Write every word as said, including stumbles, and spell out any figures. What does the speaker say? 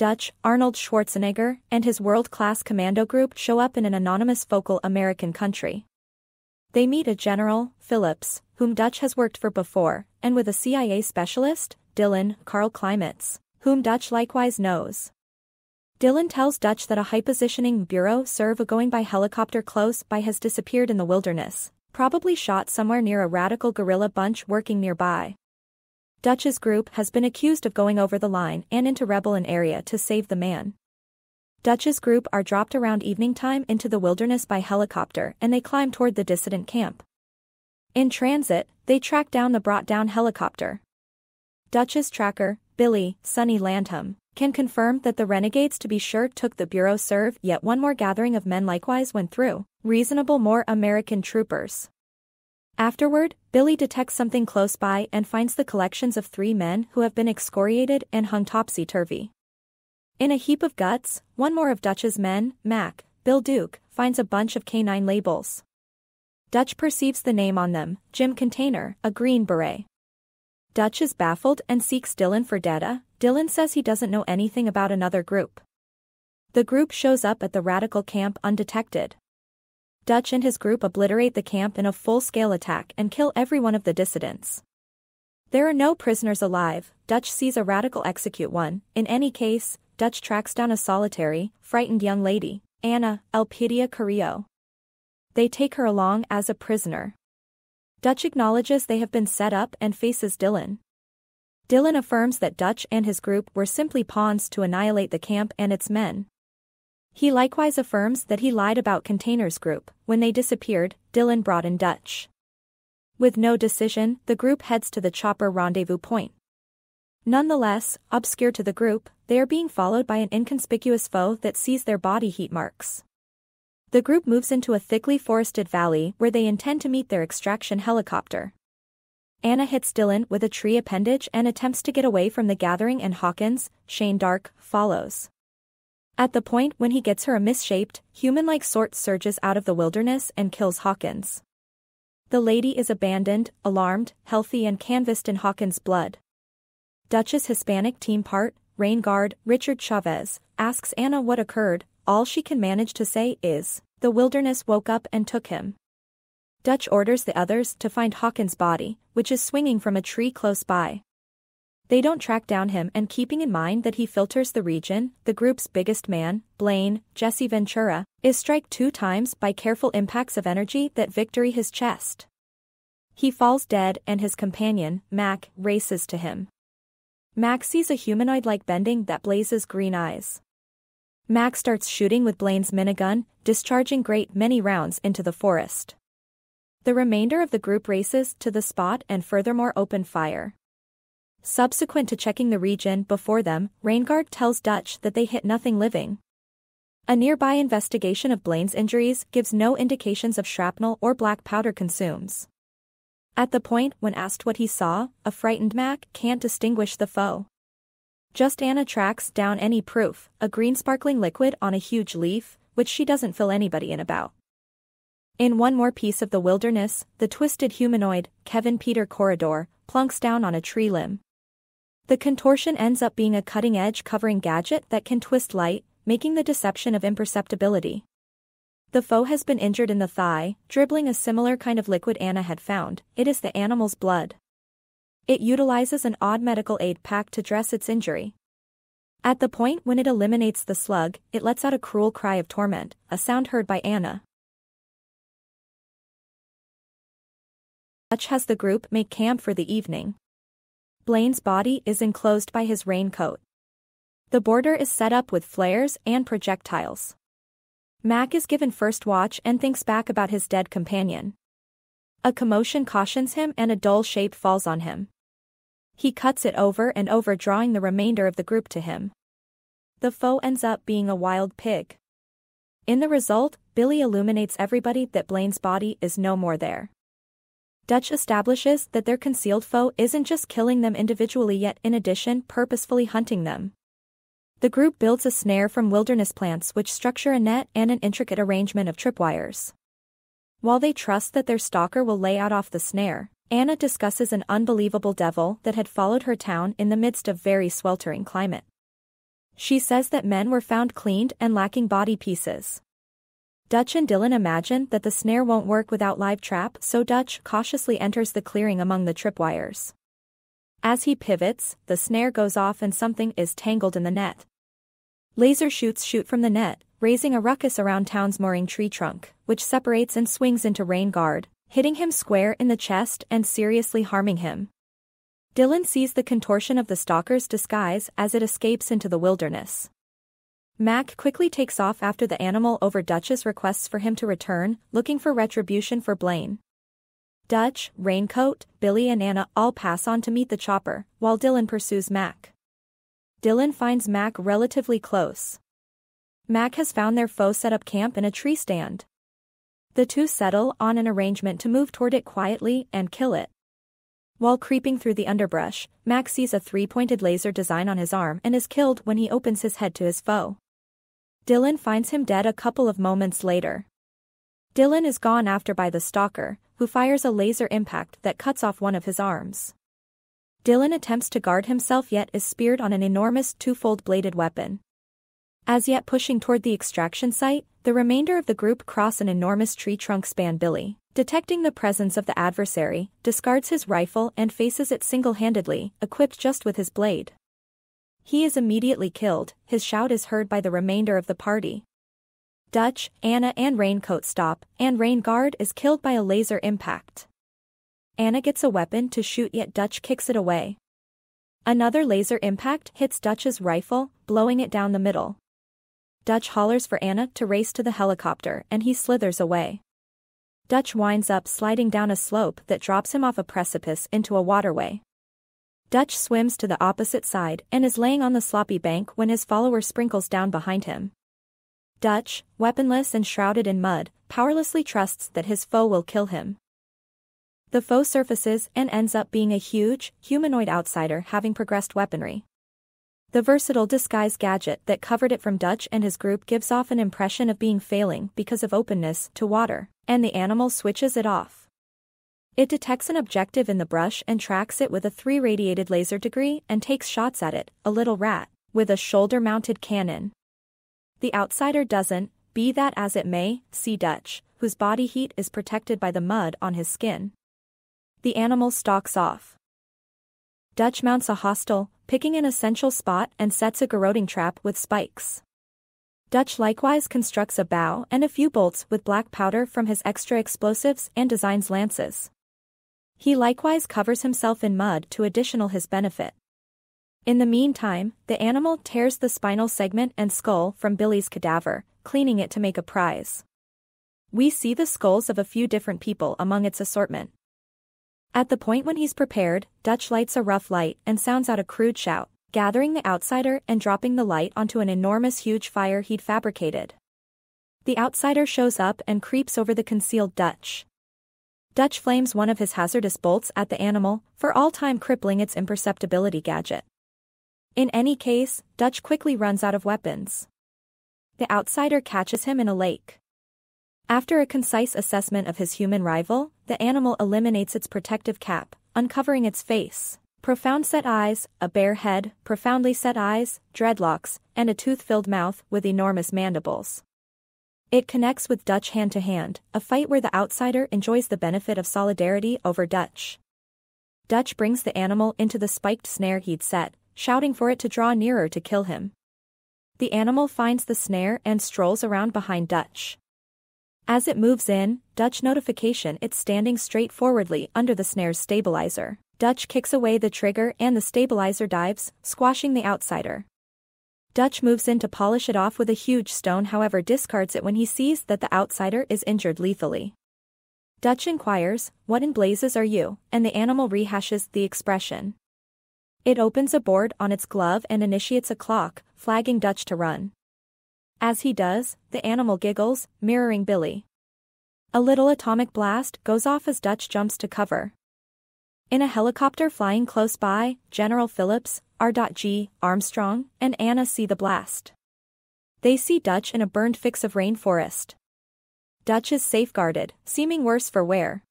Dutch, Arnold Schwarzenegger, and his world-class commando group show up in an anonymous focal American country. They meet a general, Phillips, whom Dutch has worked for before, and with a C I A specialist, Dylan, Carl Klimitz, whom Dutch likewise knows. Dylan tells Dutch that a high-positioning bureau serv going by helicopter close by has disappeared in the wilderness, probably shot somewhere near a radical guerrilla bunch working nearby. Dutch's group has been accused of going over the line and into rebel an area to save the man. Dutch's group are dropped around evening time into the wilderness by helicopter and they climb toward the dissident camp. In transit, they track down the brought-down helicopter. Dutch's tracker, Billy, Sonny Landham, can confirm that the renegades to be sure took the bureau serve yet one more gathering of men likewise went through, reasonable more American troopers. Afterward, Billy detects something close by and finds the collections of three men who have been excoriated and hung topsy-turvy. In a heap of guts, one more of Dutch's men, Mac, Bill Duke, finds a bunch of canine labels. Dutch perceives the name on them, Jim Container, a Green Beret. Dutch is baffled and seeks Dylan for data. Dylan says he doesn't know anything about another group. The group shows up at the radical camp undetected. Dutch and his group obliterate the camp in a full-scale attack and kill every one of the dissidents. There are no prisoners alive. Dutch sees a radical execute one. In any case, Dutch tracks down a solitary, frightened young lady, Anna, Elpidia Carrillo. They take her along as a prisoner. Dutch acknowledges they have been set up and faces Dylan. Dylan affirms that Dutch and his group were simply pawns to annihilate the camp and its men. He likewise affirms that he lied about Container's group. When they disappeared, Dylan brought in Dutch. With no decision, the group heads to the chopper rendezvous point. Nonetheless, obscure to the group, they are being followed by an inconspicuous foe that sees their body heat marks. The group moves into a thickly forested valley where they intend to meet their extraction helicopter. Anna hits Dylan with a tree appendage and attempts to get away from the gathering and Hawkins, Shane Dark, follows. At the point when he gets her, a misshaped, human-like sort surges out of the wilderness and kills Hawkins. The lady is abandoned, alarmed, healthy and canvassed in Hawkins' blood. Dutch's Hispanic team part, Rainguard, Richard Chavez, asks Anna what occurred. All she can manage to say is, the wilderness woke up and took him. Dutch orders the others to find Hawkins' body, which is swinging from a tree close by. They don't track down him, and keeping in mind that he filters the region, the group's biggest man, Blaine, Jesse Ventura, is struck two times by careful impacts of energy that victory his chest. He falls dead and his companion, Mac, races to him. Mac sees a humanoid-like bending that blazes green eyes. Mac starts shooting with Blaine's minigun, discharging great many rounds into the forest. The remainder of the group races to the spot and furthermore open fire. Subsequent to checking the region before them, Rainguard tells Dutch that they hit nothing living. A nearby investigation of Blaine's injuries gives no indications of shrapnel or black powder consumes. At the point when asked what he saw, a frightened Mac can't distinguish the foe. Just Anna tracks down any proof, a green sparkling liquid on a huge leaf, which she doesn't fill anybody in about. In one more piece of the wilderness, the twisted humanoid, Kevin Peter Corridor, plunks down on a tree limb. The contortion ends up being a cutting-edge covering gadget that can twist light, making the deception of imperceptibility. The foe has been injured in the thigh, dribbling a similar kind of liquid Anna had found. It is the animal's blood. It utilizes an odd medical aid pack to dress its injury. At the point when it eliminates the slug, it lets out a cruel cry of torment, a sound heard by Anna. Dutch has the group make camp for the evening. Blaine's body is enclosed by his raincoat. The border is set up with flares and projectiles. Mac is given first watch and thinks back about his dead companion. A commotion cautions him and a dull shape falls on him. He cuts it over and over, drawing the remainder of the group to him. The foe ends up being a wild pig. In the result, Billy illuminates everybody that Blaine's body is no more there. Dutch establishes that their concealed foe isn't just killing them individually yet in addition purposefully hunting them. The group builds a snare from wilderness plants which structure a net and an intricate arrangement of tripwires. While they trust that their stalker will lay out off the snare, Anna discusses an unbelievable devil that had followed her town in the midst of very sweltering climate. She says that men were found cleaned and lacking body pieces. Dutch and Dylan imagine that the snare won't work without live trap, so Dutch cautiously enters the clearing among the tripwires. As he pivots, the snare goes off and something is tangled in the net. Laser shoots shoot from the net, raising a ruckus around Town's mooring tree trunk, which separates and swings into Rainguard, hitting him square in the chest and seriously harming him. Dylan sees the contortion of the stalker's disguise as it escapes into the wilderness. Mac quickly takes off after the animal over Dutch's requests for him to return, looking for retribution for Blaine. Dutch, Raincoat, Billy and Anna all pass on to meet the chopper, while Dylan pursues Mac. Dylan finds Mac relatively close. Mac has found their foe set up camp in a tree stand. The two settle on an arrangement to move toward it quietly and kill it. While creeping through the underbrush, Mac sees a three-pointed laser design on his arm and is killed when he opens his head to his foe. Dylan finds him dead a couple of moments later. Dylan is gone after by the stalker, who fires a laser impact that cuts off one of his arms. Dylan attempts to guard himself yet is speared on an enormous two-fold bladed weapon. As yet pushing toward the extraction site, the remainder of the group cross an enormous tree trunk span. Billy, detecting the presence of the adversary, discards his rifle and faces it single-handedly, equipped just with his blade. He is immediately killed, his shout is heard by the remainder of the party. Dutch, Anna and Raincoat stop, and Rainguard is killed by a laser impact. Anna gets a weapon to shoot yet Dutch kicks it away. Another laser impact hits Dutch's rifle, blowing it down the middle. Dutch hollers for Anna to race to the helicopter and he slithers away. Dutch winds up sliding down a slope that drops him off a precipice into a waterway. Dutch swims to the opposite side and is laying on the sloppy bank when his follower sprinkles down behind him. Dutch, weaponless and shrouded in mud, powerlessly trusts that his foe will kill him. The foe surfaces and ends up being a huge, humanoid outsider having progressed weaponry. The versatile disguise gadget that covered it from Dutch and his group gives off an impression of being failing because of openness to water, and the animal switches it off. It detects an objective in the brush and tracks it with a three-radiated laser degree and takes shots at it, a little rat, with a shoulder-mounted cannon. The outsider doesn't, be that as it may, see Dutch, whose body heat is protected by the mud on his skin. The animal stalks off. Dutch mounts a hostile, picking an essential spot and sets a garroting trap with spikes. Dutch likewise constructs a bow and a few bolts with black powder from his extra explosives and designs lances. He likewise covers himself in mud to additional his benefit. In the meantime, the animal tears the spinal segment and skull from Billy's cadaver, cleaning it to make a prize. We see the skulls of a few different people among its assortment. At the point when he's prepared, Dutch lights a rough light and sounds out a crude shout, gathering the outsider and dropping the light onto an enormous huge fire he'd fabricated. The outsider shows up and creeps over the concealed Dutch. Dutch flames one of his hazardous bolts at the animal, for all time crippling its imperceptibility gadget. In any case, Dutch quickly runs out of weapons. The outsider catches him in a lake. After a concise assessment of his human rival, the animal eliminates its protective cap, uncovering its face, profound set eyes, a bare head, profoundly set eyes, dreadlocks, and a tooth-filled mouth with enormous mandibles. It connects with Dutch hand-to-hand, a fight where the outsider enjoys the benefit of solidarity over Dutch. Dutch brings the animal into the spiked snare he'd set, shouting for it to draw nearer to kill him. The animal finds the snare and strolls around behind Dutch. As it moves in, Dutch notification it's standing straightforwardly under the snare's stabilizer. Dutch kicks away the trigger and the stabilizer dives, squashing the outsider. Dutch moves in to polish it off with a huge stone, however discards it when he sees that the outsider is injured lethally. Dutch inquires, "What in blazes are you?" and the animal rehashes the expression. It opens a board on its glove and initiates a clock, flagging Dutch to run. As he does, the animal giggles, mirroring Billy. A little atomic blast goes off as Dutch jumps to cover. In a helicopter flying close by, General Phillips, R G Armstrong, and Anna see the blast. They see Dutch in a burned fix of rainforest. Dutch is safeguarded, seeming worse for wear.